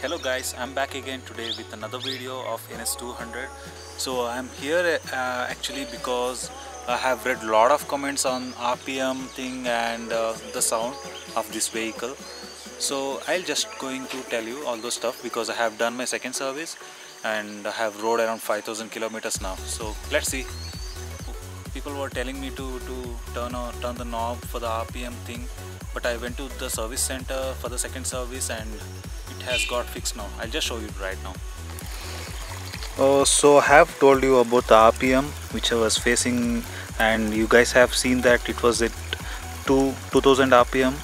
Hello guys, I'm back again today with another video of NS 200. So I'm here actually because I have read a lot of comments on RPM thing and the sound of this vehicle. So I'll just going to tell you all those stuff because I have done my second service and I have rode around 5,000 kilometers now. So let's see. People were telling me to turn the knob for the RPM thing, but I went to the service center for the second service and it has got fixed now. I'll just show you right now. So I have told you about the RPM which I was facing, and you guys have seen that it was at 2000 RPM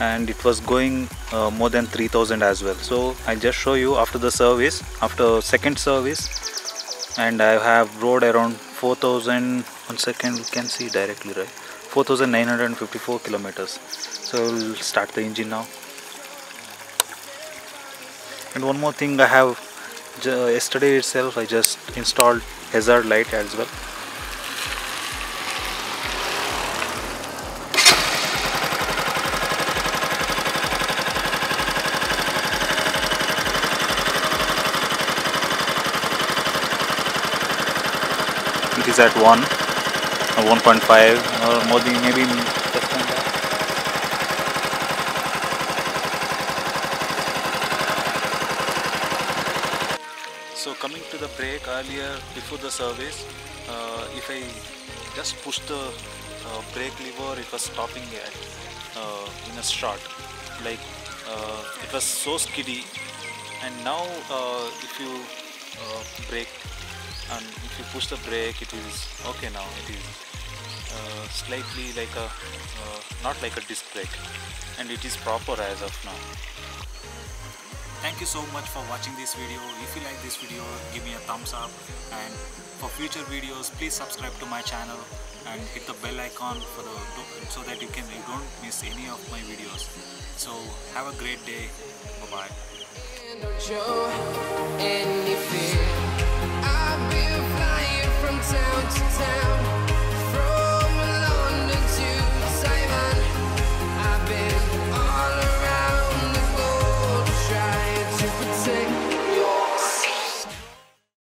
and it was going more than 3000 as well. So I'll just show you after the service, after second service, and I have rode around 4000, one second you can see directly, right, 4954 kilometers. So I'll start the engine now. And one more thing, I have yesterday itself I just installed hazard light as well. It is at 1 or 1.5 or more than, maybe less than that. So coming to the brake earlier before the service, if I just push the brake lever, it was stopping at in a shot, like it was so skiddy. And now if you brake and if you push the brake, it is okay now. It is slightly like a not like a disc brake, and it is proper as of now. Thank you so much for watching this video. If you like this video, give me a thumbs up, and for future videos please subscribe to my channel and hit the bell icon for the, so that you don't miss any of my videos. So have a great day. Bye bye.